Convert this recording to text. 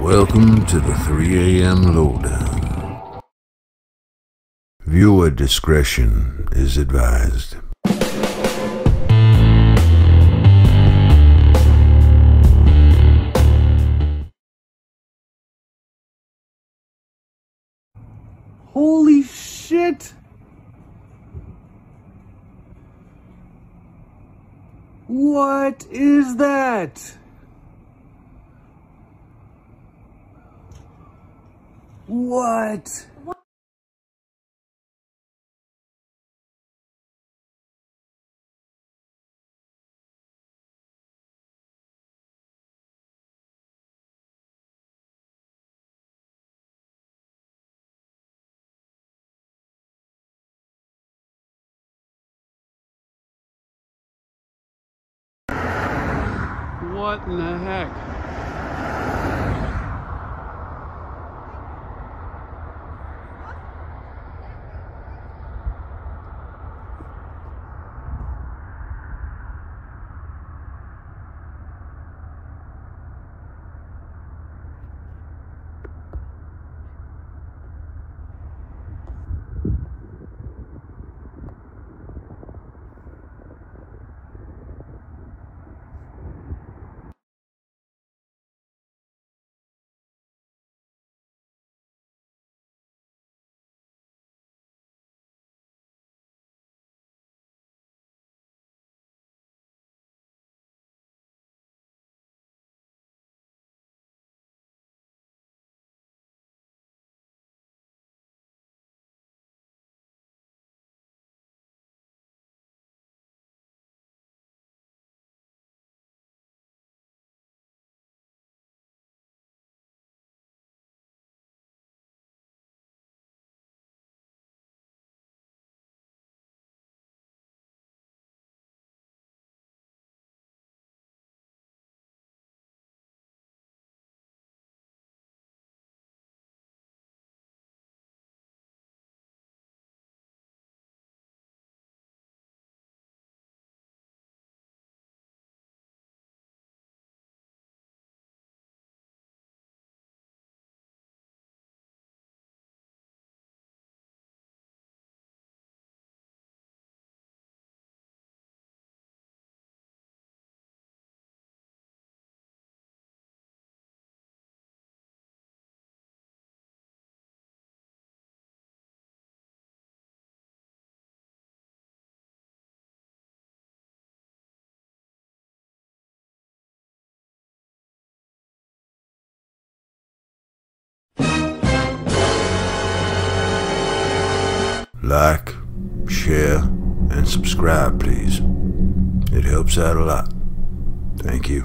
Welcome to the 3AM Lowdown. Viewer discretion is advised. Holy shit! What is that? What? What in the heck? Like, share, and subscribe, please. It helps out a lot. Thank you.